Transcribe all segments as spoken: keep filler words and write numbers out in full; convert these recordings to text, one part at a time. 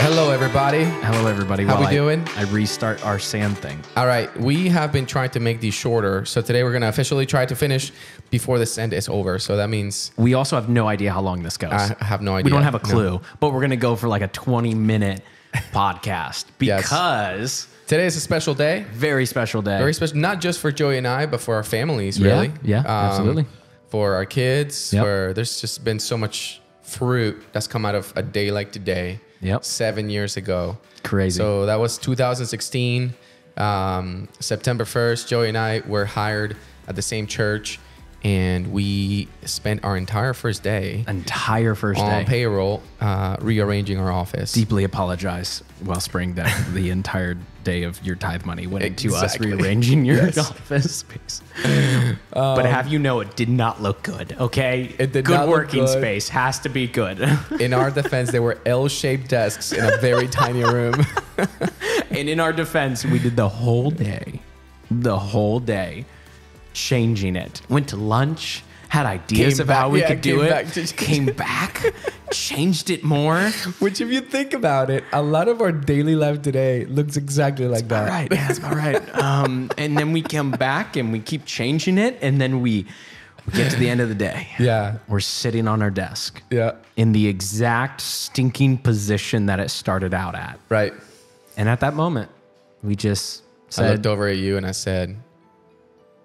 Hello, everybody. Hello, everybody. How While we doing? I, I restart our sand thing. All right. We have been trying to make these shorter. So today we're going to officially try to finish before the sand is over. So that means... We also have no idea how long this goes. I have no idea. We don't have a clue. No. But we're going to go for like a twenty-minute podcast because... Yes. Today is a special day. Very special day. Very special. Not just for Joey and I, but for our families, really. Yeah, yeah, um, absolutely. For our kids. Yep. For, there's just been so much fruit that's come out of a day like today. Yep. Seven years ago. Crazy. So that was two thousand sixteen, um, September first. Joey and I were hired at the same church, and we spent our entire first day, entire first on day on payroll, uh, rearranging our office. Deeply apologize, Wellspring, that the entire day of your tithe money went exactly. into us rearranging your yes. office space. Um, but have you know, it did not look good. Okay, it did good not working look good. Space has to be good. In our defense, there were L-shaped desks in a very tiny room. And in our defense, we did the whole day, the whole day. Changing it. Went to lunch, had ideas came about back, how we yeah, could do it, back to came back, changed it more. Which, if you think about it, a lot of our daily life today looks exactly like about that. Right, yeah, that's about right. Um, and then we come back and we keep changing it, and then we, we get to the end of the day. Yeah. We're sitting on our desk. Yeah. In the exact stinking position that it started out at. Right. And at that moment, we just said, I looked over at you and I said,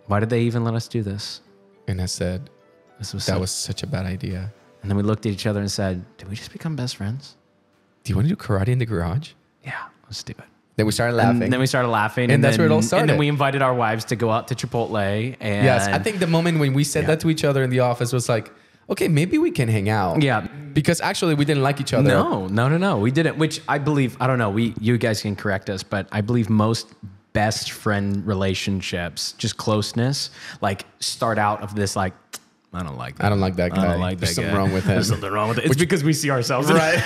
why did they even let us do this? And I said, this was that such, was such a bad idea. And then we looked at each other and said, did we just become best friends? Do you want to do karate in the garage? Yeah, let's do it. Then we started laughing. And then we started laughing. And, and that's then, where it all started. And then we invited our wives to go out to Chipotle. And yes, I think the moment when we said yeah. that to each other in the office was like, okay, maybe we can hang out. Yeah. Because actually we didn't like each other. No, no, no, no. We didn't, which I believe, I don't know, we you guys can correct us, but I believe most best friend relationships, just closeness, like start out of this like, I don't like that. I don't like that guy. I don't like that guy. There's something wrong with him. There's something wrong with it. It's Which, because we see ourselves. Right.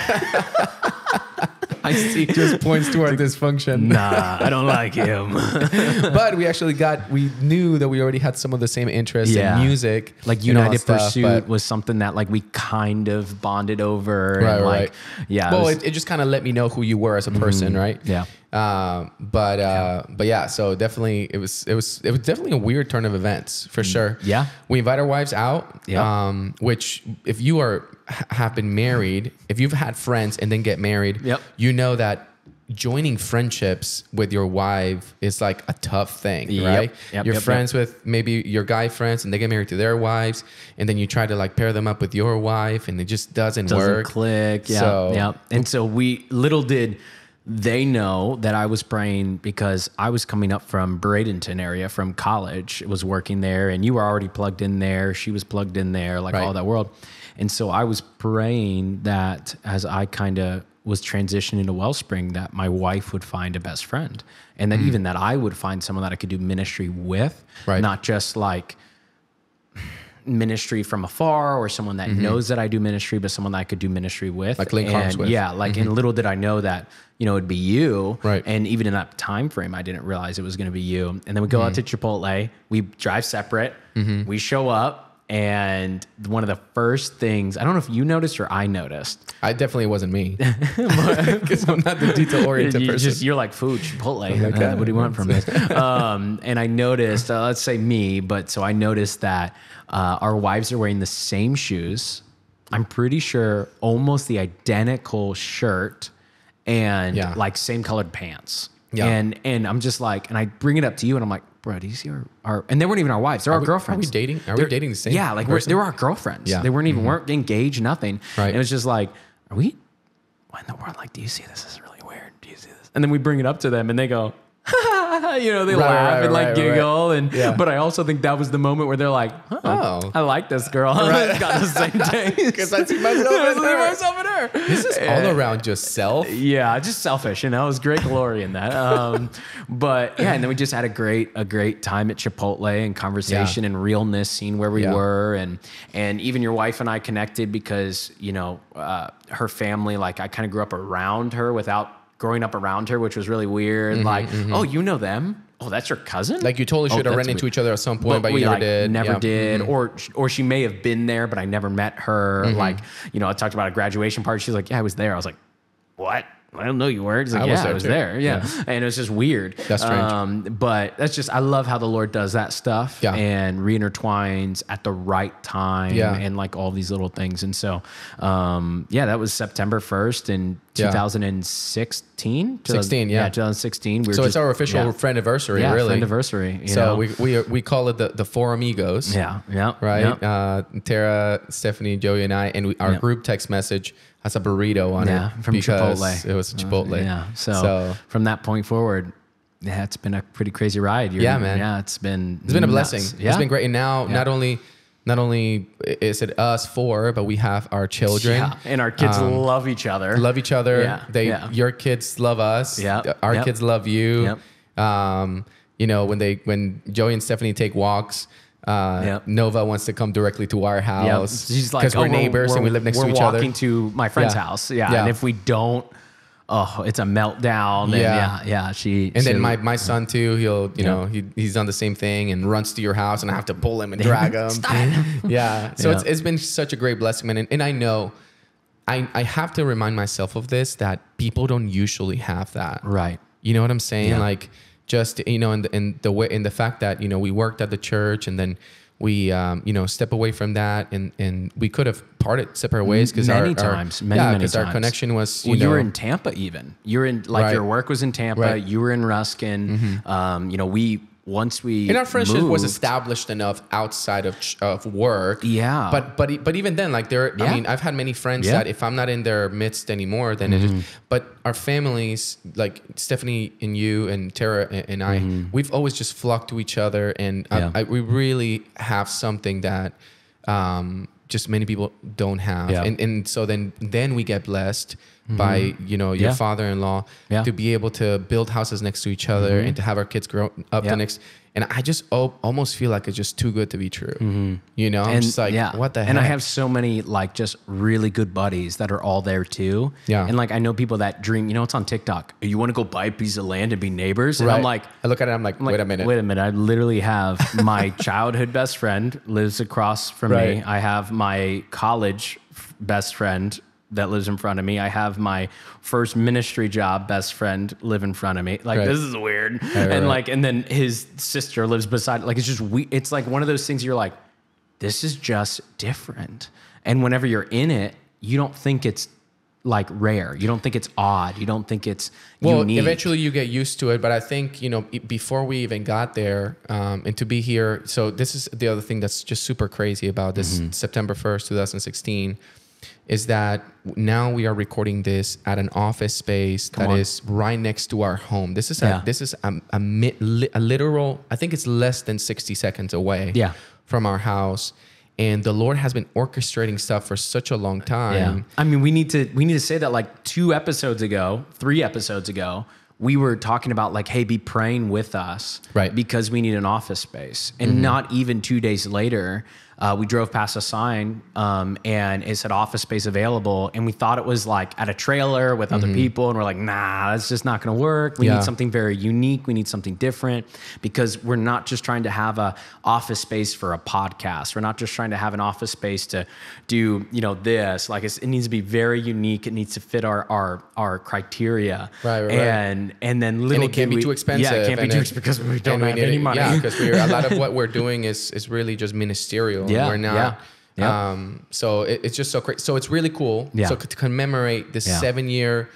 I see. Just points to our dysfunction. Nah, I don't like him. But we actually got, we knew that we already had some of the same interests yeah. in music. Like United Pursuit stuff, was something that like we kind of bonded over. Right, and right. Like, yeah. Well, it, was, it, it just kind of let me know who you were as a person, mm-hmm. right? Yeah. Um, but, uh, yeah. but yeah, so definitely it was, it was, it was definitely a weird turn of events for sure. Yeah. We invite our wives out, yeah. um, which if you are, have been married, if you've had friends and then get married, yep. you know that joining friendships with your wife is like a tough thing, yep. right? Yep, You're yep, friends yep. with maybe your guy friends and they get married to their wives and then you try to like pair them up with your wife and it just doesn't, doesn't work. Doesn't click. Yeah. So, yep. And so we little did... They know that I was praying because I was coming up from Bradenton area from college, was working there, and you were already plugged in there. She was plugged in there, like right. all that world. And so I was praying that as I kind of was transitioning to Wellspring, that my wife would find a best friend and that mm. even that I would find someone that I could do ministry with, right. not just like ministry from afar or someone that mm-hmm. knows that I do ministry, but someone that I could do ministry with. Like link arms with. Yeah, like mm-hmm. and little did I know that, you know, it'd be you. Right. And even in that time frame, I didn't realize it was going to be you. And then we go mm-hmm. out to Chipotle, we drive separate, mm-hmm. we show up. And one of the first things, I don't know if you noticed or I noticed. I definitely wasn't me. Because I'm not the detail-oriented you person. Just, you're like, food, Chipotle. Oh uh, what do you want from this? um, and I noticed, uh, let's say me, but so I noticed that uh, our wives are wearing the same shoes. I'm pretty sure almost the identical shirt and yeah. like same colored pants. Yeah. And and I'm just like, and I bring it up to you and I'm like, bro, do you see our, our and they weren't even our wives. They're are our we, girlfriends. Are we dating? Are they're, we dating the same? Yeah, like we're, they were our girlfriends. Yeah. They weren't even mm-hmm. weren't engaged, nothing. Right. And it was just like, are we, what in the world? Like, do you see this? This is really weird. Do you see this? And then we bring it up to them and they go, you know, they right, laugh right, and like right, giggle. Right. And yeah. But I also think that was the moment where they're like, huh, oh, I like this girl. Right. I got the same taste. Because I see myself in her. myself in her. This is all uh, around just self. Yeah, just selfish. You know, it was great glory in that. Um, but yeah, and then we just had a great, a great time at Chipotle and conversation yeah. and realness, seeing where we yeah. were. And, and even your wife and I connected because, you know, uh, her family, like I kind of grew up around her without growing up around her, which was really weird. Mm-hmm, like, mm-hmm. oh, you know them? Oh, that's your cousin? Like you totally should oh, have run into weird. each other at some point, but, but you never like, did. Never yeah. did. Mm-hmm. Or or she may have been there, but I never met her. Mm-hmm. Like, you know, I talked about a graduation party. She's like, yeah, I was there. I was like, what? I don't know you were. Like, I yeah, was there. I was there. Yeah. yeah. And it was just weird. That's strange. Um, but that's just, I love how the Lord does that stuff yeah. and re-intertwines at the right time yeah. and like all these little things. And so, um, yeah, that was September first in twenty sixteen. sixteen, yeah. yeah. twenty sixteen. We were so just, it's our official yeah. friendiversary, yeah, really. friendiversary. You so know? we we we call it the, the Four Amigos. Yeah. Yeah. Right. Yeah. Uh, Tara, Stephanie, Joey, and I, and we, our yeah. group text message has a burrito on yeah, it from Chipotle. It was Chipotle. Uh, yeah. So, so from that point forward, yeah, it's been a pretty crazy ride. You're, yeah, man. Yeah, it's been it's been nuts. a blessing. Yeah. It's been great. And now, yeah. not only not only is it us four, but we have our children yeah. and our kids um, love each other. Love each other. Yeah. They yeah. your kids love us. Yeah. Our yep. kids love you. Yep. Um, you know when they when Joey and Stephanie take walks. Uh, yep. Nova wants to come directly to our house because yep. like, oh, we're neighbors we're, and we live next to each other. We're walking to my friend's yeah. house. Yeah. yeah. And if we don't, oh, it's a meltdown. Yeah. And yeah. Yeah. She, and she, then my, my son too, he'll, you yeah. know, he, he's done the same thing and runs to your house and I have to pull him and drag him. Stop it. Yeah. So yeah. It's, it's been such a great blessing, man. And, and I know I, I have to remind myself of this, that people don't usually have that. Right. You know what I'm saying? Yeah. Like, just, you know, in the, in the way, in the fact that, you know, we worked at the church and then we, um, you know, step away from that and, and we could have parted separate ways because many our, times, our, many, yeah, because our connection was, you well, know, you were in Tampa even. You're in, like right. your work was in Tampa, right. you were in Ruskin. Mm-hmm. Um, you know, we, once we and our friendship moved, was established enough outside of, of work. Yeah. But, but, but even then, like there, yeah. I mean, I've had many friends yeah. that if I'm not in their midst anymore, then mm-hmm. it is, but our families, like Stephanie and you and Tara and I, mm-hmm. we've always just flocked to each other. And yeah. I, I, we really have something that, um, just many people don't have. Yeah. And, and so then, then we get blessed mm-hmm. by, you know, your yeah. father-in-law yeah. to be able to build houses next to each other mm-hmm. and to have our kids grow up yeah. the next. And I just almost feel like it's just too good to be true. Mm-hmm. You know, and I'm just like, yeah. what the heck? And I have so many like just really good buddies that are all there too. Yeah. And like, I know people that dream, you know, it's on TikTok. You want to go buy a piece of land and be neighbors. And right. I'm like, I look at it. I'm like, I'm like, wait a minute, wait a minute. I literally have my childhood best friend lives across from right. me. I have my college best friend that lives in front of me. I have my first ministry job best friend live in front of me. Like, right. this is weird. Right, right, and right. like, and then his sister lives beside, like, it's just, we, it's like one of those things you're like, this is just different. And whenever you're in it, you don't think it's like rare. You don't think it's odd. You don't think it's well, unique. Eventually you get used to it. But I think, you know, before we even got there um, and to be here. So this is the other thing that's just super crazy about this mm-hmm. September first, two thousand sixteen. Is that now we are recording this at an office space Come that on. is right next to our home. This is yeah. a, this is a, a, mi a literal, I think it's less than sixty seconds away yeah. from our house. And the Lord has been orchestrating stuff for such a long time. Yeah. I mean, we need to, we need to say that like two episodes ago, three episodes ago, we were talking about like, hey, be praying with us right. because we need an office space. And mm-hmm. not even two days later, uh, we drove past a sign um, and it said office space available. And we thought it was like at a trailer with mm-hmm. other people. And we're like, nah, that's just not going to work. We yeah. need something very unique. We need something different because we're not just trying to have a office space for a podcast. We're not just trying to have an office space to do, you know, this. Like it's, it needs to be very unique. It needs to fit our, our, our criteria. Right, right, and, right. and then little and it can't be we, too expensive. Yeah, it can't be too expensive because we don't have we any money. Yeah, because we're, a lot of what we're doing is, is really just ministerial. Yeah, we're not. Yeah, yeah. Um, so it, it's just so crazy. So it's really cool. Yeah. So to commemorate this yeah. seven year,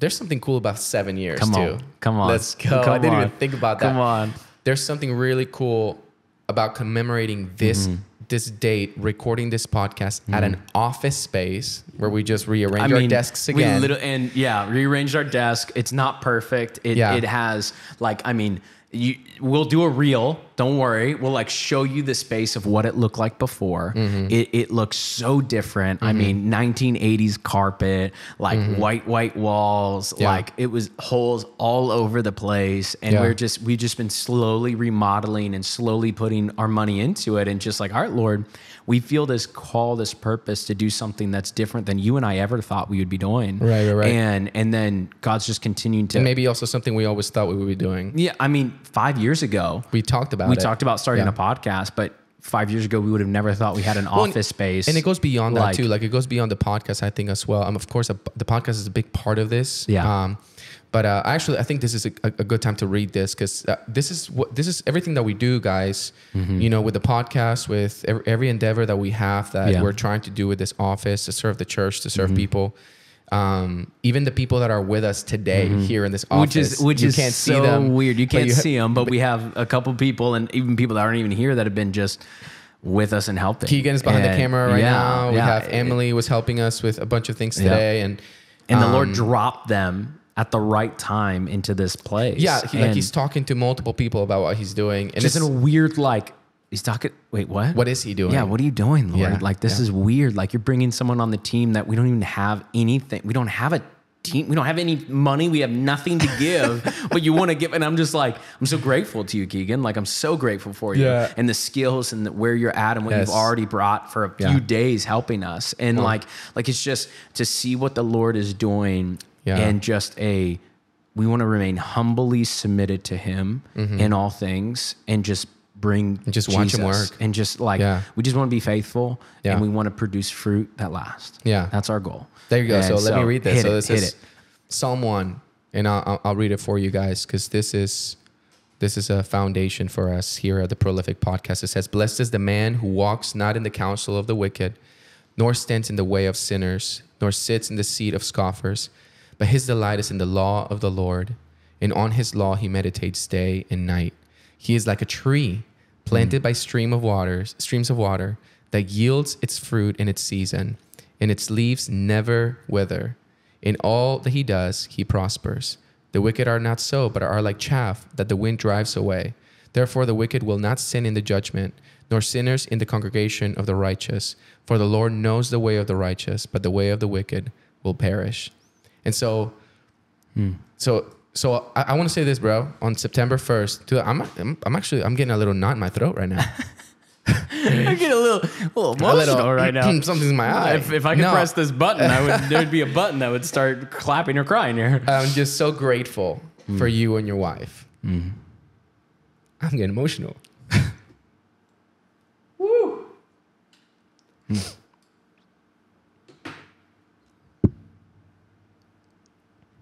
there's something cool about seven years Come on. too. Come on. Let's go. Come I didn't on. even think about that. Come on. There's something really cool about commemorating this, mm-hmm. this date, recording this podcast mm-hmm. at an office space where we just rearranged I mean, our desks again. We and yeah, rearranged our desk. It's not perfect. It, yeah. it has like, I mean, You, we'll do a reel. Don't worry. We'll like show you the space of what it looked like before. Mm-hmm. It, it looks so different. Mm-hmm. I mean, nineteen eighties carpet, like mm-hmm. white, white walls, yeah. like it was holes all over the place. And yeah. we're just, we've just been slowly remodeling and slowly putting our money into it. And just like, all right, Lord, we feel this call, this purpose to do something that's different than you and I ever thought we would be doing. Right, right, right. And, and then God's just continuing to. And maybe also something we always thought we would be doing. Yeah. I mean, five years ago, we talked about, we it. talked about starting yeah. a podcast, but five years ago, we would have never thought we had an well, office space. And it goes beyond like, that too. Like it goes beyond the podcast, I think, as well. Um, of course, a, the podcast is a big part of this. Yeah. Um, but uh, actually, I think this is a, a good time to read this because uh, this is what this is everything that we do, guys. Mm-hmm. You know, with the podcast, with every, every endeavor that we have that yeah. we're trying to do with this office to serve the church, to serve mm-hmm. people. Um, even the people that are with us today mm-hmm. here in this office, which is which you is can't so see them, weird. You can't you see them, but, but we have a couple people and even people that aren't even here that have been just with us and helping. Keegan is behind and, the camera right yeah, now. We yeah, have Emily it, was helping us with a bunch of things today, yeah. and and the um, Lord dropped them at the right time into this place. Yeah, he, like he's talking to multiple people about what he's doing, and just it's in a weird like. He's talking, wait, what? What is he doing? Yeah, what are you doing, Lord? Yeah, like, this yeah. is weird. Like, you're bringing someone on the team that we don't even have anything. We don't have a team. We don't have any money. We have nothing to give, but you want to give. And I'm just like, I'm so grateful to you, Keegan. Like, I'm so grateful for you yeah. and the skills and the, where you're at and what yes. you've already brought for a few yeah. days helping us. And yeah. like, like, it's just to see what the Lord is doing yeah. and just a, we want to remain humbly submitted to him mm-hmm. in all things and just bring and just Jesus watch him work and just like yeah. we just want to be faithful yeah. and we want to produce fruit that lasts. Yeah, that's our goal. There you go. And so let so me read this. Hit so this it, is Psalm one, and I'll I'll read it for you guys because this is this is a foundation for us here at the Prolific Podcast. It says, "Blessed is the man who walks not in the counsel of the wicked, nor stands in the way of sinners, nor sits in the seat of scoffers, but his delight is in the law of the Lord, and on his law he meditates day and night. He is like a tree planted mm. by stream of waters, streams of water that yields its fruit in its season, and its leaves never wither. In all that he does, he prospers. The wicked are not so, but are like chaff that the wind drives away. Therefore, the wicked will not sin in the judgment, nor sinners in the congregation of the righteous. For the Lord knows the way of the righteous, but the way of the wicked will perish." And so, mm. so. So I, I want to say this, bro. On September first, dude, I'm, I'm I'm actually I'm getting a little knot in my throat right now. I get a little, a little emotional a little, right now. Something's in my eye. If, if I could no. press this button, I would. There'd be a button that would start clapping or crying here. I'm just so grateful mm. for you and your wife. Mm. I'm getting emotional. Woo. Mm.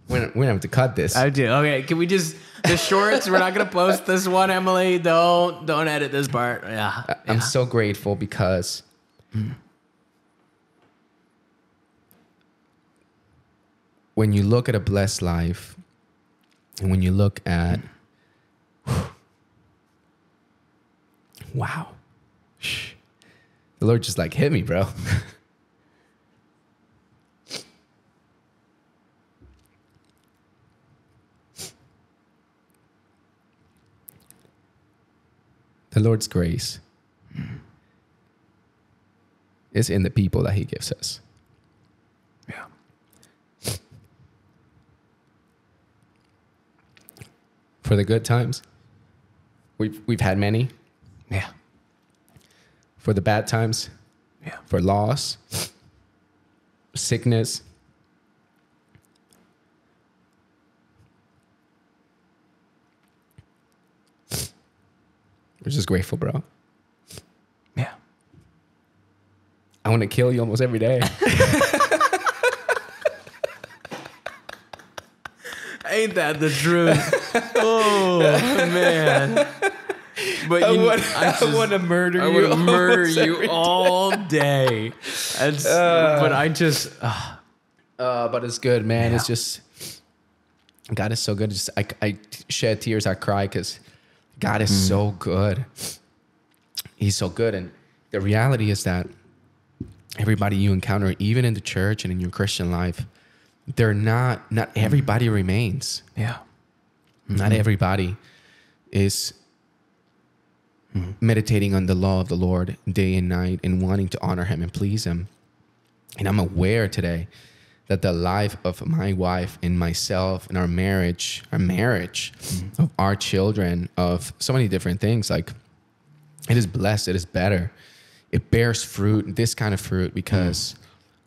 We're going to have to cut this. I do. Okay. Can we just, the shorts, we're not going to post this one, Emily. Don't, don't edit this part. Yeah. I'm yeah. so grateful because mm. when you look at a blessed life and when you look at, whew, wow, the Lord just like hit me, bro. The Lord's grace is in the people that he gives us. Yeah. For the good times, we've, we've had many. Yeah. For the bad times, yeah. for loss, sickness, we're just grateful, bro. Yeah. I want to kill you almost every day. Ain't that the truth? Oh, man. But I want to murder I you. I want to murder you all day. That's, uh, but I just... Uh, uh, but it's good, man. Yeah. It's just... God is so good. Just, I, I shed tears. I cry because... God is mm. so good. He's so good. And the reality is that everybody you encounter, even in the church and in your Christian life, they're not, not everybody remains. Yeah. Mm-hmm. Not everybody is mm-hmm. meditating on the law of the Lord day and night and wanting to honor him and please him. And I'm aware today that the life of my wife and myself and our marriage, our marriage, mm-hmm. of our children, of so many different things, like it is blessed, it is better. It bears fruit, this kind of fruit, because mm.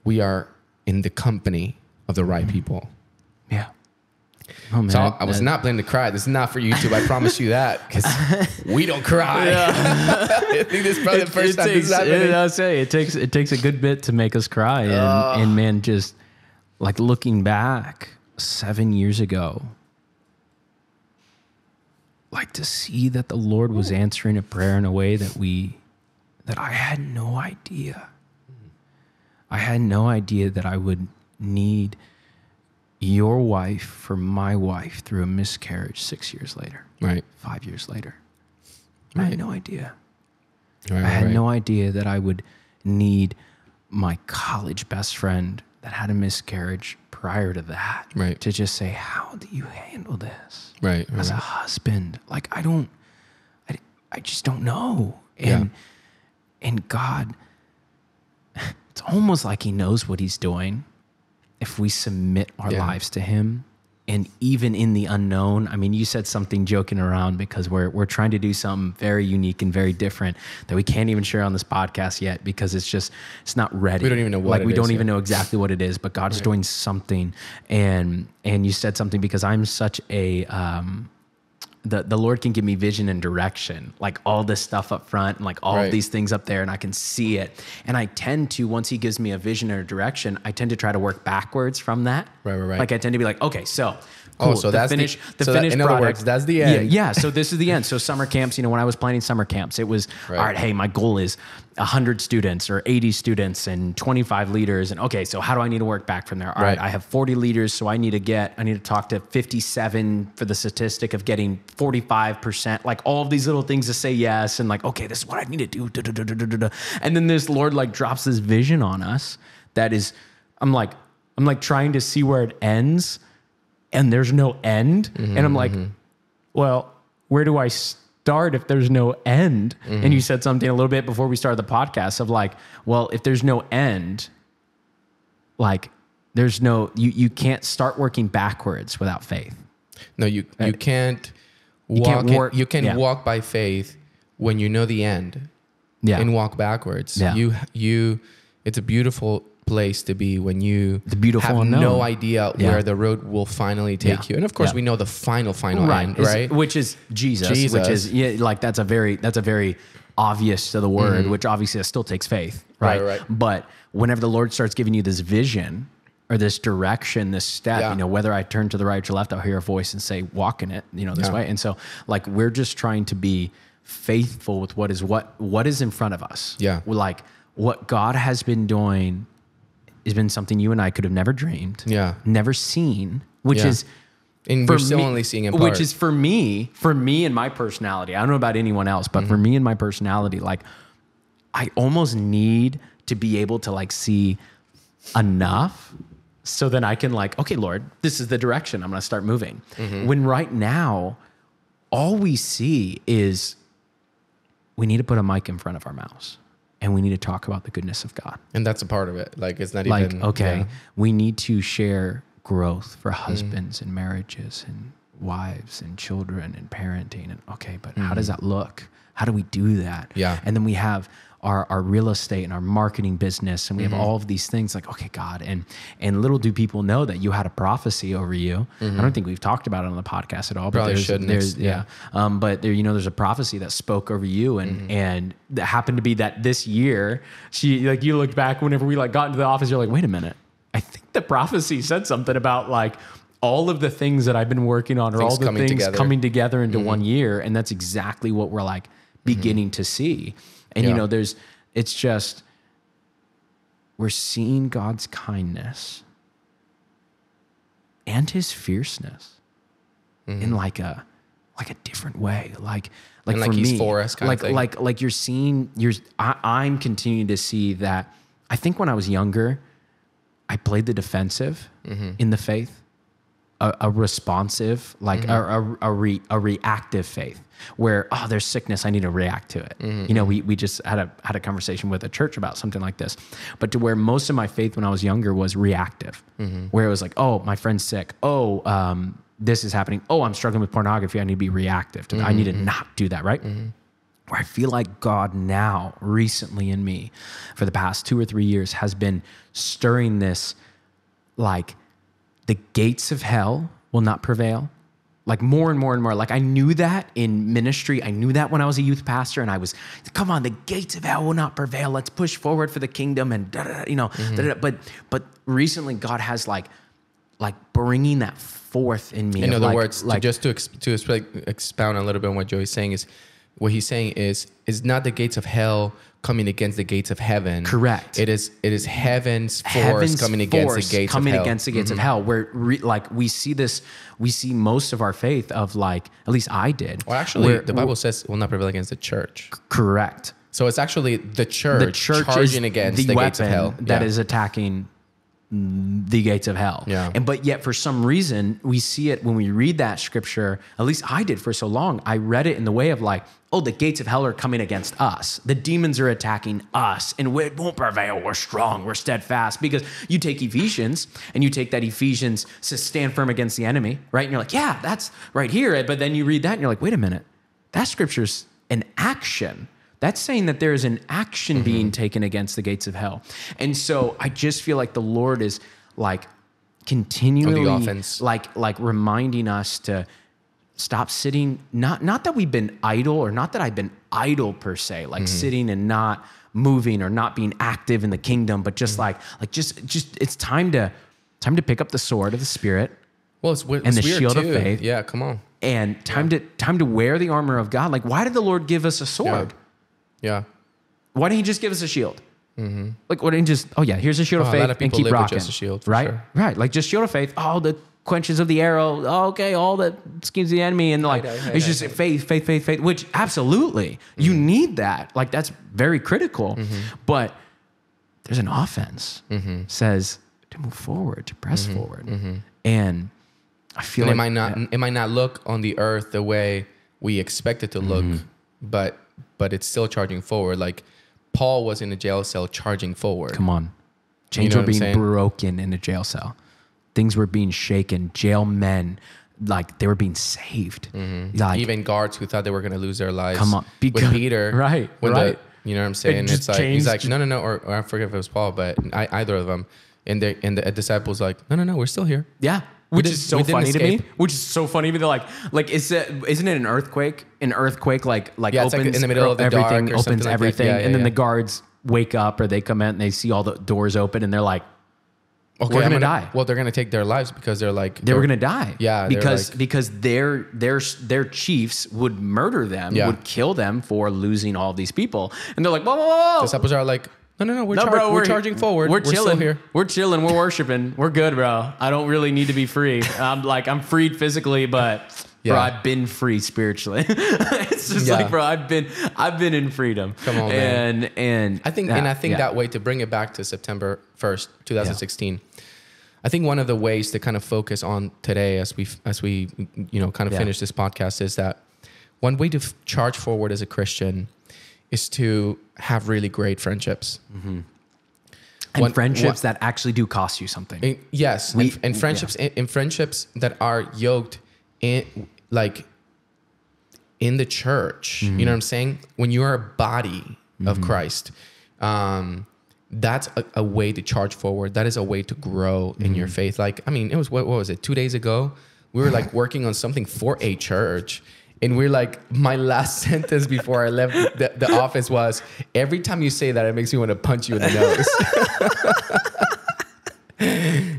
we are in the company of the right mm. people. Yeah. Oh, man. So I, I was not planning to cry. This is not for YouTube. I promise you that, because we don't cry. Yeah. I think this is probably it, the first time takes, this happened. It, I'll say it takes it takes a good bit to make us cry, and, uh, and man, just like looking back seven years ago, like to see that the Lord was answering a prayer in a way that we that I had no idea. I had no idea that I would need your wife for my wife through a miscarriage six years later. Right. Five years later. Right. I had no idea. Right, I had right. no idea that I would need my college best friend that had a miscarriage prior to that. Right. To just say, how do you handle this? Right. As right. a husband. Like, I don't, I, I just don't know. And, yeah. and God, it's almost like he knows what he's doing. If we submit our yeah. lives to him, and even in the unknown, I mean, you said something joking around, because we're, we're trying to do something very unique and very different that we can't even share on this podcast yet, because it's just, it's not ready. We don't even know what like, it we is. We don't yet. even know exactly what it is, but God's right. doing something. And, and you said something, because I'm such a, um, the, the Lord can give me vision and direction, like all this stuff up front and like all right. of these things up there, and I can see it. And I tend to, once he gives me a vision or a direction, I tend to try to work backwards from that. Right, right, right. Like I tend to be like, okay, so cool. Oh, so the that's finish, the, the so finished that, in product. Other words, that's the end. Yeah, yeah. So this is the end. So summer camps, you know, when I was planning summer camps, it was, right. all right, hey, my goal is one hundred students or eighty students and twenty-five leaders. And okay, so how do I need to work back from there? All right, right I have forty leaders, so I need to get, I need to talk to fifty-seven for the statistic of getting forty-five percent, like all of these little things to say yes. And like, okay, this is what I need to do. Da, da, da, da, da, da. And then this Lord like drops this vision on us that is, I'm like, I'm like trying to see where it ends, and there's no end. Mm-hmm, and I'm like, mm-hmm. well, where do I start if there's no end? Mm-hmm. And you said something a little bit before we started the podcast of like, well, if there's no end, like there's no, you, you can't start working backwards without faith. No, you, you right? can't walk, you, can't walk, you can yeah. walk by faith when you know the end yeah. and walk backwards. Yeah. You, you, it's a beautiful place to be when you the beautiful have unknown. no idea yeah. where the road will finally take yeah. you. And of course yeah. we know the final, final right. end, right? It's, which is Jesus, Jesus, which is yeah, like that's a very, that's a very obvious to the word, mm-hmm. which obviously still takes faith, right? Right, right? But whenever the Lord starts giving you this vision or this direction, this step, yeah. you know, whether I turn to the right or left, I'll hear a voice and say, walk in it, you know, this yeah. way. And so like, we're just trying to be faithful with what is, what, what is in front of us. Yeah. We're like what God has been doing has been something you and I could have never dreamed, yeah, never seen, which yeah. is, and we're still me, only seeing in part. Which is for me, for me and my personality. I don't know about anyone else, but mm-hmm. for me and my personality, like I almost need to be able to like see enough so that I can like, okay, Lord, this is the direction I'm going to start moving. Mm-hmm. When right now, all we see is we need to put a mic in front of our mouths. And we need to talk about the goodness of God. And that's a part of it. Like, it's not like, even... Like, okay, yeah. we need to share growth for husbands mm. and marriages and wives and children and parenting. And okay, but mm. how does that look? How do we do that? Yeah. And then we have our, our real estate and our marketing business, and we mm-hmm. have all of these things like, okay, God. And, and little do people know that you had a prophecy over you. Mm-hmm. I don't think we've talked about it on the podcast at all. Probably but there's, shouldn't. There's, yeah. yeah. Um, but there, you know, there's a prophecy that spoke over you, and, mm-hmm. and that happened to be that this year, she like, you looked back whenever we like got into the office, you're like, wait a minute. I think the prophecy said something about like, all of the things that I've been working on are all the coming things together. coming together into mm-hmm. one year. And that's exactly what we're like beginning mm-hmm. to see. And yeah. you know, there's, it's just, we're seeing God's kindness and his fierceness mm-hmm. in like a, like a different way. Like, like, and for like he's me, for us, kind like, of thing. like, like you're seeing you're, I, I'm continuing to see that. I think when I was younger, I played the defensive mm-hmm. in the faith. A, a responsive, like mm-hmm. a, a, a, re, a reactive faith where, oh, there's sickness. I need to react to it. Mm-hmm. You know, we, we just had a, had a conversation with a church about something like this, but to where most of my faith when I was younger was reactive, mm-hmm. where it was like, oh, my friend's sick. Oh, um, this is happening. Oh, I'm struggling with pornography. I need to be reactive to that. Mm-hmm. I need to not do that. Right. Mm-hmm. Where I feel like God now recently in me for the past two or three years has been stirring this, like, the gates of hell will not prevail. Like more and more and more. Like I knew that in ministry. I knew that when I was a youth pastor, and I was, come on, the gates of hell will not prevail. Let's push forward for the kingdom, and da, da, da, you know. Mm-hmm. da, da, da. But but recently, God has like like bringing that forth in me. In other like, words, like, to just to exp to exp expound a little bit on what Joey's saying is, what he's saying is, it's not the gates of hell coming against the gates of heaven. Correct. It is it is heaven's force heaven's coming force against the gates coming of hell. against the gates mm-hmm. of hell. Where re, like we see this, we see most of our faith of like at least I did. Well, actually, where, the Bible says will not prevail against the church. Correct. So it's actually the church, the church charging against the, the gates of hell that yeah. is attacking the gates of hell. Yeah. And but yet for some reason we see it when we read that scripture, at least I did for so long, I read it in the way of like, oh, the gates of hell are coming against us. The demons are attacking us, and we won't prevail. We're strong. We're steadfast. Because you take Ephesians and you take that Ephesians to stand firm against the enemy, right? And you're like, yeah, that's right here. But then you read that and you're like, wait a minute, that scripture's an action. That's saying that there is an action mm-hmm. being taken against the gates of hell. And so I just feel like the Lord is like continually like, like reminding us to stop sitting, not, not that we've been idle or not that I've been idle per se, like mm-hmm. sitting and not moving or not being active in the kingdom, but just mm-hmm. like, like just, just it's time to, time to pick up the sword of the Spirit. Well, it's, it's and the shield too. of faith. Yeah. Come on. And time yeah. to, time to wear the armor of God. Like, why did the Lord give us a sword? Yeah. Yeah. Why didn't he just give us a shield? Mm-hmm. Like, why didn't he just, oh yeah, here's a shield oh, of faith and keep rocking. Just a shield, right? Sure. Right. Like just shield of faith. All the quenches of the arrow. Oh, okay. All the schemes of the enemy. And like, I know, I know, it's just faith, faith, faith, faith, which absolutely mm-hmm. you need that. Like that's very critical, mm-hmm. but there's an offense mm-hmm. says to move forward, to press mm-hmm. forward. Mm-hmm. And I feel and like- it might, not, that, it might not look on the earth the way we expect it to look, mm-hmm. but- but it's still charging forward. Like Paul was in a jail cell charging forward. Come on. Chains were being broken in a jail cell. Things were being shaken. Jail men, like they were being saved. Mm-hmm. Like, even guards who thought they were going to lose their lives. Come on. Because, with Peter. Right. With right. The, you know what I'm saying? It it's like, changed. He's like, no, no, no. Or, or I forget if it was Paul, but I, either of them. And, they, and the disciples like, no, no, no, we're still here. Yeah. Which is so funny to me. Which is so funny to me. They're like, like is it, isn't it an earthquake? An earthquake, like like yeah, opens like in the middle of the everything, dark opens like everything, yeah, yeah, and then yeah. the guards wake up or they come in and they see all the doors open and they're like, okay, we're gonna, gonna die. Well, they're gonna take their lives because they're like they they're, were gonna die. Yeah, because like, because their their their chiefs would murder them, yeah. would kill them for losing all these people, and they're like, whoa, whoa, whoa. The disciples are like. No, no, no, we're, no, char bro, we're, we're charging forward. We're, we're chilling. Still here. We're chilling. We're worshiping. We're good, bro. I don't really need to be free. I'm like, I'm freed physically, but yeah. bro, I've been free spiritually. It's just yeah. like, bro, I've been, I've been in freedom. Come on, and, man. And I think, that, and I think yeah. that way to bring it back to September first, two thousand sixteen, yeah. I think one of the ways to kind of focus on today as we, as we, you know, kind of yeah. finish this podcast is that one way to charge forward as a Christian is to have really great friendships. Mm-hmm. And one, friendships one, that actually do cost you something. And, yes, we, and, and friendships yeah. and, and friendships that are yoked in like in the church. Mm-hmm. You know what I'm saying? When you are a body mm-hmm. of Christ, um, that's a, a way to charge forward. That is a way to grow mm-hmm. in your faith. Like, I mean, it was, what, what was it? Two days ago, we were like working on something for a church. And we're like, my last sentence before I left the, the office was, every time you say that, it makes me want to punch you in the nose.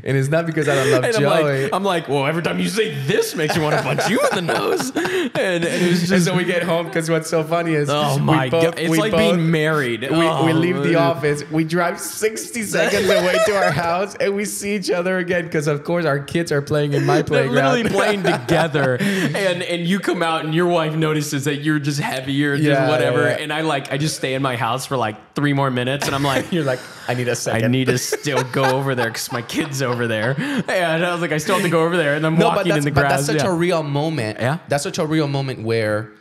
And it's not because I don't love and Joey. I'm like, I'm like, well, every time you say this makes me want to punch you in the nose. And, and, it was just, and so we get home because what's so funny is oh my both, God. It's like both, being married. We, oh, we leave the office. We drive sixty seconds away to our house and we see each other again because, of course, our kids are playing in my playground. They're literally playing together. And, and you come out and your wife notices that you're just heavier, just yeah, whatever. Yeah, yeah. And I like I just stay in my house for like three more minutes. And I'm like, you're like, I need a second. I need to still go over there because my kid's over there. And I was like, I still have to go over there. And I'm no, walking in the grass. But that's such yeah. a real moment. Yeah. That's such a real moment where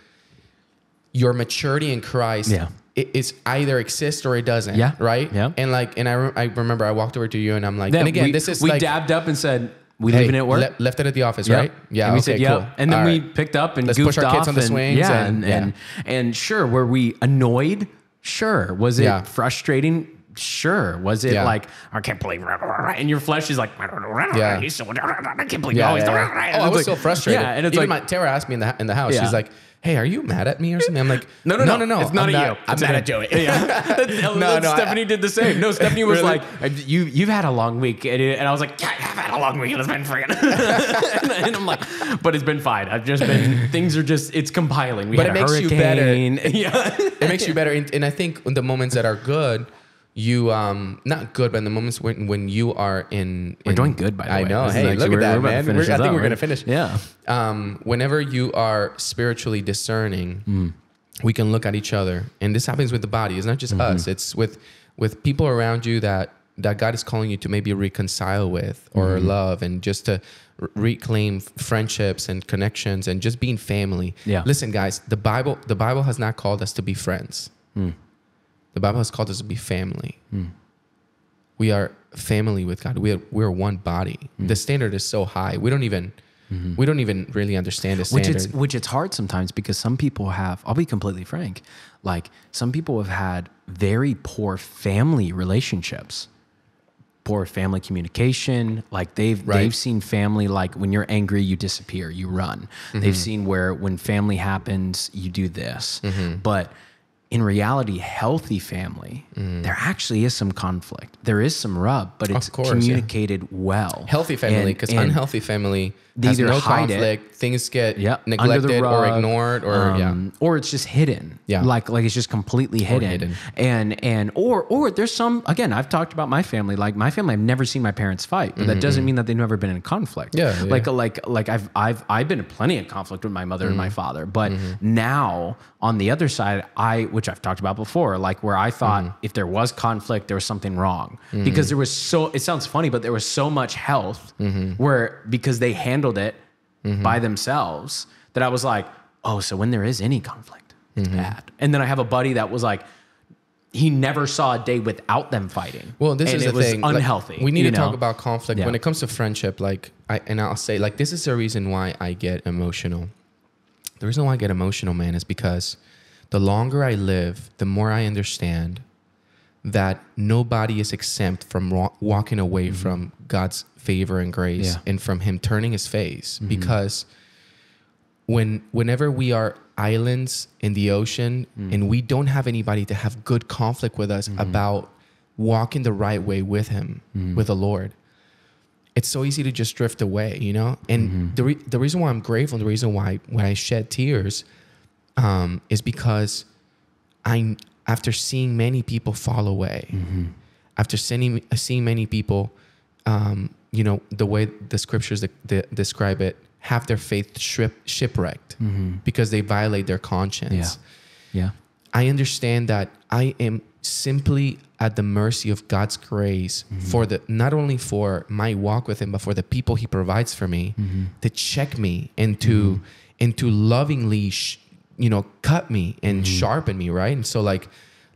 your maturity in Christ yeah. it, it's either exists or it doesn't. Yeah. Right. Yeah. And like, and I, re I remember I walked over to you and I'm like, then and again, we, this is we like, dabbed up and said, we hey, leaving it at work. Le left it at the office, yep. right? Yeah. And we okay, said, yeah. Cool. And then All we right. picked up and Let's goofed push our kids off on the swings. And, yeah, and, and, yeah. and, and sure, were we annoyed? Sure. Was it yeah. frustrating? sure? Was it yeah. like, I can't believe, and your flesh is like, yeah. he's so, I can't believe, yeah, no, he's yeah, yeah. And oh, I was like, so frustrated. Yeah, and it's even like, my, Tara asked me in the, in the house, yeah. she's like, hey, are you mad at me or something? I'm like, no, no, no, no, no. It's not I'm at not, you. I'm it's mad at Joey. Yeah. no, no, Stephanie I, did the same. No, Stephanie was really? like, you, you've had a long week. And, it, and I was like, yeah, I've had a long week. It's been freaking. and, and I'm like, but it's been fine. I've just been, things are just, it's compiling. We but had it a makes hurricane. you better. yeah. It makes you better. And, and I think the moments that are good, you, um, not good, but in the moments when, when you are in, in. We're doing good, by the way. I know. This hey, look at that, man. I think up, we're right? going to finish. Yeah. Um, whenever you are spiritually discerning, mm. we can look at each other, and this happens with the body. It's not just mm-hmm. us. It's with with people around you that that God is calling you to maybe reconcile with or mm-hmm. love, and just to reclaim friendships and connections, and just being family. Yeah. Listen, guys, the Bible the Bible has not called us to be friends. Mm. The Bible has called us to be family. Mm. We are family with God. We are we're one body. Mm. The standard is so high. We don't even. Mm-hmm. We don't even really understand the standard. Which it's, which it's hard sometimes, because some people have, I'll be completely frank, like some people have had very poor family relationships, poor family communication. Like they've, right. they've seen family, like when you're angry, you disappear, you run. Mm-hmm. They've seen where when family happens, you do this. Mm-hmm. But in reality, healthy family, mm. there actually is some conflict. There is some rub, but it's course, communicated yeah. well. Healthy family, because unhealthy family has no conflict. It. Things get yep. neglected rug, or ignored, or um, yeah, or it's just hidden. Yeah, like like it's just completely hidden. hidden. And and or or there's some. Again, I've talked about my family. Like my family, I've never seen my parents fight, but mm-hmm. that doesn't mean that they've never been in conflict. Yeah, like yeah. like like I've I've I've been in plenty of conflict with my mother mm-hmm. and my father, but mm-hmm. now on the other side, I. Which I've talked about before, like where I thought mm. if there was conflict, there was something wrong mm. because there was so, it sounds funny, but there was so much health mm-hmm. where, because they handled it mm-hmm. by themselves, that I was like, oh, so when there is any conflict, it's mm-hmm. bad. And then I have a buddy that was like, he never saw a day without them fighting. Well, this and is it the was thing. Unhealthy. Like, we need to know? talk about conflict yeah. when it comes to friendship. Like I, and I'll say like, this is the reason why I get emotional. The reason why I get emotional, man, is because the longer I live, the more I understand that nobody is exempt from walking away mm-hmm. from God's favor and grace yeah. and from him turning his face. Mm-hmm. Because when whenever we are islands in the ocean mm-hmm. and we don't have anybody to have good conflict with us mm-hmm. about walking the right way with him, mm-hmm. with the Lord, it's so easy to just drift away, you know? And mm-hmm. the, re the reason why I'm grateful, the reason why when I shed tears Um, is because I, after seeing many people fall away, mm-hmm. after seeing, seeing many people, um, you know, the way the scriptures de de describe it, have their faith ship shipwrecked mm-hmm. because they violate their conscience. Yeah. yeah, I understand that I am simply at the mercy of God's grace mm-hmm. for the, not only for my walk with him, but for the people he provides for me mm-hmm. to check me and to, mm-hmm. and to lovingly sh you know, cut me and mm-hmm. sharpen me, right? And so, like,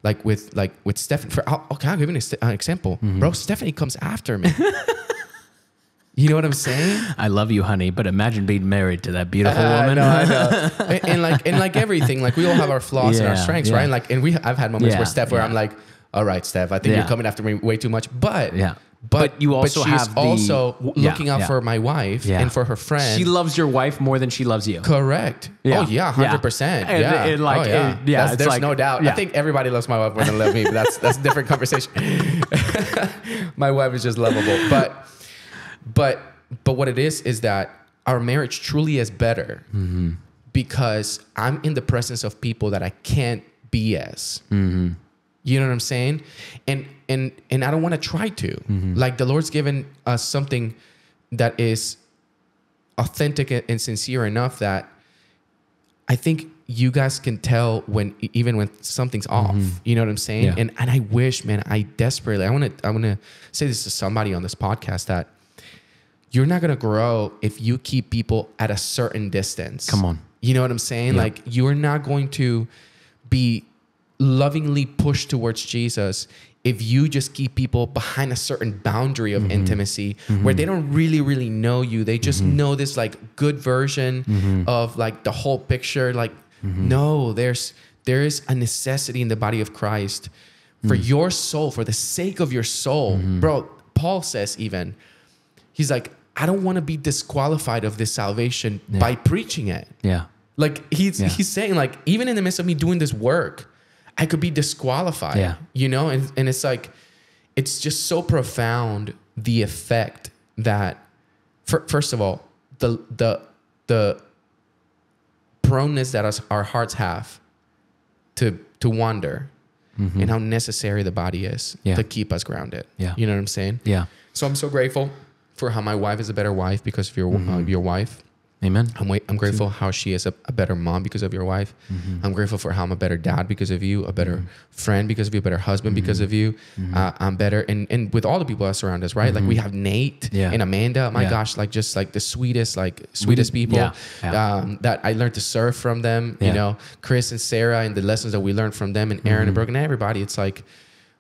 like with like with Stephanie, for I'll, okay, I'll give you an, an example, mm-hmm. bro. Stephanie comes after me. You know what I'm saying? I love you, honey, but imagine being married to that beautiful uh, woman. I know, I know. and, and like, and like everything, like we all have our flaws yeah, and our strengths, yeah. right? And like, and we, I've had moments yeah, where Steph, where yeah. I'm like, all right, Steph, I think yeah. you're coming after me way too much, but yeah. But, but you also but she's have the, also looking yeah, out yeah. for my wife yeah. and for her friend. She loves your wife more than she loves you. Correct. Yeah. Oh yeah, hundred yeah. percent. Yeah. It, it like, oh, yeah. It, yeah there's like, no doubt. Yeah. I think everybody loves my wife more than love me. But that's that's a different conversation. My wife is just lovable. But but but what it is is that our marriage truly is better mm-hmm. because I'm in the presence of people that I can't B S. Mm-hmm. You know what I'm saying? And and and I don't want to try to. Mm-hmm. Like the Lord's given us something that is authentic and sincere enough that I think you guys can tell when even when something's mm-hmm. off. You know what I'm saying? Yeah. And and I wish, man, I desperately I want to I want to say this to somebody on this podcast that you're not going to grow if you keep people at a certain distance. Come on. You know what I'm saying? Yeah. Like you're not going to be lovingly push towards Jesus if you just keep people behind a certain boundary of mm-hmm. intimacy mm-hmm. where they don't really, really know you. They just mm-hmm. know this like good version mm-hmm. of like the whole picture. Like, mm-hmm. no, there's, there is a necessity in the body of Christ for mm. your soul, for the sake of your soul. Mm. Bro, Paul says even, he's like, I don't want to be disqualified of this salvation yeah. by preaching it. Yeah. Like he's, yeah. he's saying like, even in the midst of me doing this work, I could be disqualified, yeah. you know? And, and it's like, it's just so profound, the effect that, for, first of all, the, the, the proneness that us, our hearts have to, to wander mm-hmm. and how necessary the body is yeah. to keep us grounded. Yeah. You know what I'm saying? Yeah. So I'm so grateful for how my wife is a better wife because of your, mm-hmm. uh, your wife. Amen. I'm, I'm grateful how she is a, a better mom because of your wife. Mm-hmm. I'm grateful for how I'm a better dad because of you, a better mm-hmm. friend because of you, a better husband mm-hmm. because of you. Mm-hmm. uh, I'm better. And, and with all the people that surround us, right? Mm-hmm. Like we have Nate yeah. and Amanda. My yeah. gosh, like just like the sweetest, like sweetest people yeah. Yeah. Um, that I learned to serve from them, yeah. you know, Chris and Sarah and the lessons that we learned from them and Aaron mm-hmm. and Brooke and everybody. It's like,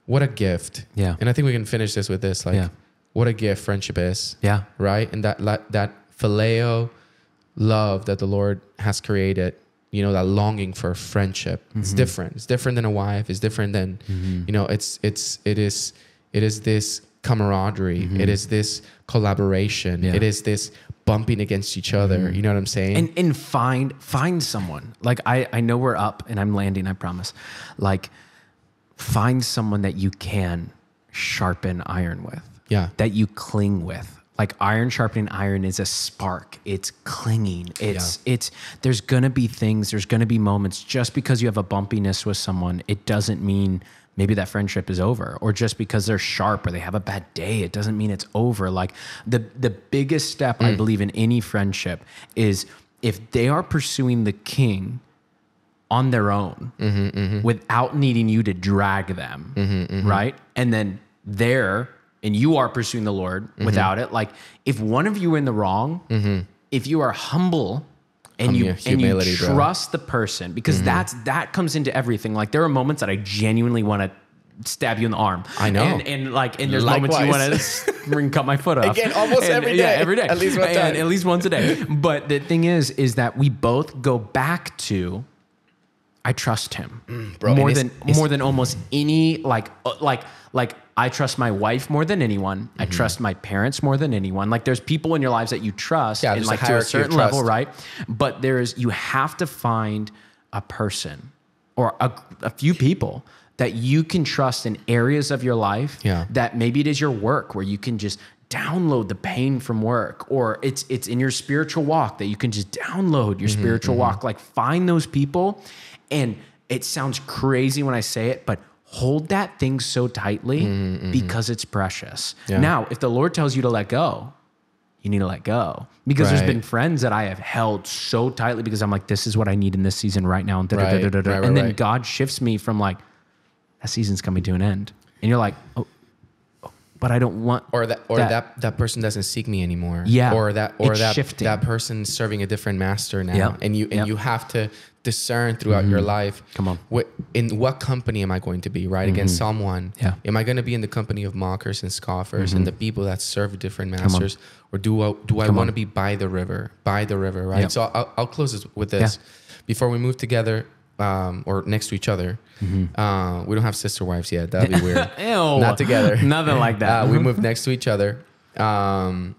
what a gift. Yeah. And I think we can finish this with this. Like yeah. what a gift friendship is. Yeah. Right. And that, that Phileo love that the Lord has created, you know, that longing for friendship. Mm-hmm. It's different. It's different than a wife. It's different than, mm-hmm. you know, it's, it's, it is, it is this camaraderie. Mm-hmm. It is this collaboration. Yeah. It is this bumping against each other. Mm-hmm. You know what I'm saying? And, and find, find someone. Like I, I know we're up and I'm landing, I promise. Like find someone that you can sharpen iron with. Yeah. That you cling with. Like iron sharpening iron is a spark. It's clinging. It's, yeah. it's, there's going to be things, there's going to be moments. Just because you have a bumpiness with someone, it doesn't mean maybe that friendship is over, or just because they're sharp or they have a bad day, it doesn't mean it's over. Like the, the biggest step mm. I believe in any friendship is if they are pursuing the King on their own mm-hmm, mm-hmm. without needing you to drag them. Mm-hmm, mm-hmm. Right. And then they're, and you are pursuing the Lord mm-hmm. without it. Like if one of you in the wrong, mm-hmm. if you are humble and um, you, and you trust bro. the person, because mm-hmm. that's, that comes into everything. Like there are moments that I genuinely want to stab you in the arm. I know. And, and like, and there's Likewise. moments you want to cut my foot off. Again, almost and, every day. Yeah, every day. At least one time. At least once a day. But the thing is, is that we both go back to, I trust him mm, bro. more it's, than it's, more than almost any, like, like, like I trust my wife more than anyone. Mm-hmm. I trust my parents more than anyone. Like there's people in your lives that you trust yeah, and like a to a certain level, right? But there is, you have to find a person or a, a few people that you can trust in areas of your life yeah. that maybe it is your work where you can just download the pain from work, or it's, it's in your spiritual walk that you can just download your mm-hmm, spiritual mm-hmm. walk. Like find those people. And it sounds crazy when I say it, but hold that thing so tightly mm-hmm. because it's precious. Yeah. Now, if the Lord tells you to let go, you need to let go, because right. there's been friends that I have held so tightly because I'm like, this is what I need in this season right now. And, da, right. Da, da, da, da. Right, right, and then right. God shifts me from like, that season's coming to an end. And you're like, oh, oh but I don't want, or that, or that, that, that person doesn't seek me anymore. Yeah. Or that, or that, shifting. that person's serving a different master now. Yep. And you, and yep. you have to discern throughout mm-hmm. your life. Come on. What, in what company am I going to be, right? Mm-hmm. Again, Psalm one. Yeah. Am I going to be in the company of mockers and scoffers mm-hmm. and the people that serve different masters? Or do I, do I want to be by the river, by the river, right? Yep. So I'll, I'll close this with this. Yeah. Before we move together um, or next to each other, mm-hmm. uh, we don't have sister wives yet. That'd be weird. Ew. Not together. Nothing like that. Uh, we moved next to each other. Um,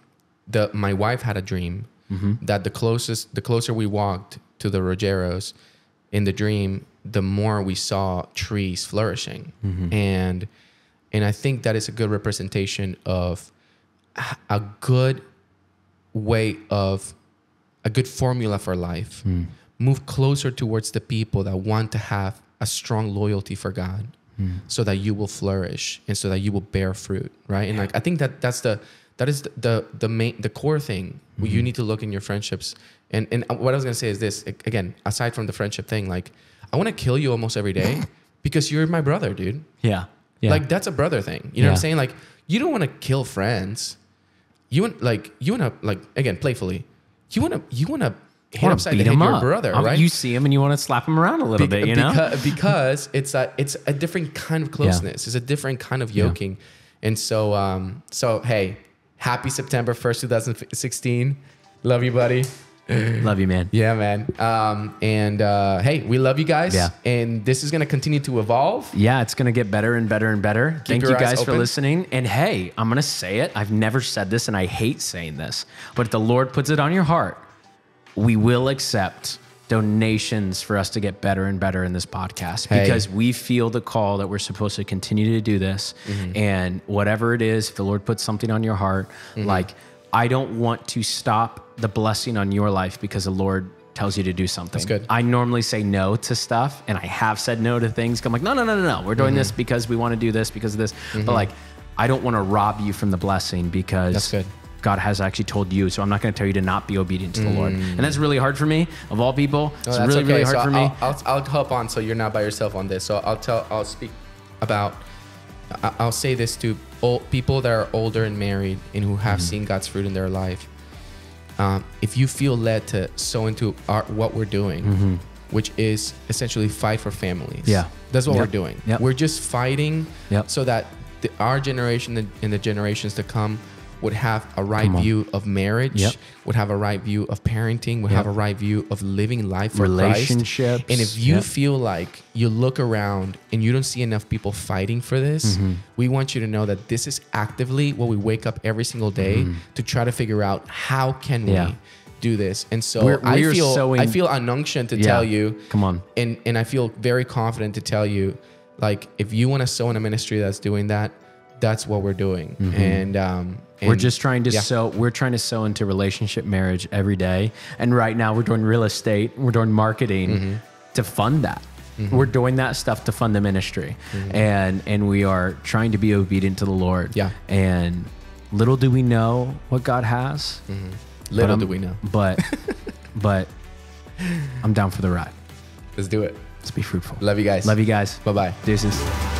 the, my wife had a dream mm-hmm. that the closest, the closer we walked to the Rogeros in the dream, the more we saw trees flourishing. Mm-hmm. And, and I think that is a good representation of a good way of a good formula for life. Mm. Move closer towards the people that want to have a strong loyalty for God mm. so that you will flourish and so that you will bear fruit. Right. Yeah. And like, I think that that's the, that is the, the, the main, the core thing mm-hmm. you need to look in your friendships. And, and what I was going to say is this, again, aside from the friendship thing, like I want to kill you almost every day because you're my brother, dude. Yeah. yeah. Like that's a brother thing. You know yeah. what I'm saying? Like you don't want to kill friends. You want, like, you want to, like, again, playfully, you want to, you want to hit upside the head your brother, right? You see him and you want to slap him around a little Be bit, you because, know? Because it's a, it's a different kind of closeness. Yeah. It's a different kind of yoking. Yeah. And so, um, so, hey, happy September first, two thousand sixteen. Love you, buddy. Love you, man. Yeah, man. Um, and uh, hey, we love you guys. Yeah. And this is going to continue to evolve. Yeah, it's going to get better and better and better. Keep Thank you guys for listening. And hey, I'm going to say it. I've never said this, and I hate saying this, but if the Lord puts it on your heart, we will accept donations for us to get better and better in this podcast, hey. because we feel the call that we're supposed to continue to do this. Mm-hmm. And whatever it is, if the Lord puts something on your heart, mm-hmm. like, I don't want to stop the blessing on your life because the Lord tells you to do something. That's good. I normally say no to stuff, and I have said no to things. I'm like, no, no, no, no, no. We're doing mm-hmm. this because we want to do this because of this. Mm-hmm. But like, I don't want to rob you from the blessing because that's good. God has actually told you. So I'm not going to tell you to not be obedient to the mm. Lord. And that's really hard for me, of all people. No, it's really, okay. really hard so for I'll, me. I'll, I'll help on so you're not by yourself on this. So I'll tell, I'll speak about, I'll say this to old people that are older and married and who have mm-hmm. seen God's fruit in their life. Um, if you feel led to sow into our, what we're doing, mm-hmm. which is essentially fight for families. Yeah, that's what yep. we're doing. Yep. We're just fighting yep. so that the, our generation and the generations to come would have a right view of marriage, yep. would have a right view of parenting, would yep. have a right view of living life for relationships. Christ. And if you yep. feel like you look around and you don't see enough people fighting for this, mm-hmm. we want you to know that this is actively what we wake up every single day mm-hmm. to try to figure out how can yeah. we do this. And so we're, I, we're feel, sowing, I feel an unction to yeah, tell you, come on. And, and I feel very confident to tell you, like, if you want to sow in a ministry that's doing that, that's what we're doing. Mm-hmm. And, um, And we're just trying to yeah. sow, we're trying to sow into relationship marriage every day. And right now we're doing real estate, we're doing marketing mm-hmm. to fund that. Mm-hmm. We're doing that stuff to fund the ministry. Mm-hmm. And and we are trying to be obedient to the Lord. Yeah. And little do we know what God has. Mm-hmm. Little do we know. But, but I'm down for the ride. Let's do it. Let's be fruitful. Love you guys. Love you guys. Bye-bye. Deuces.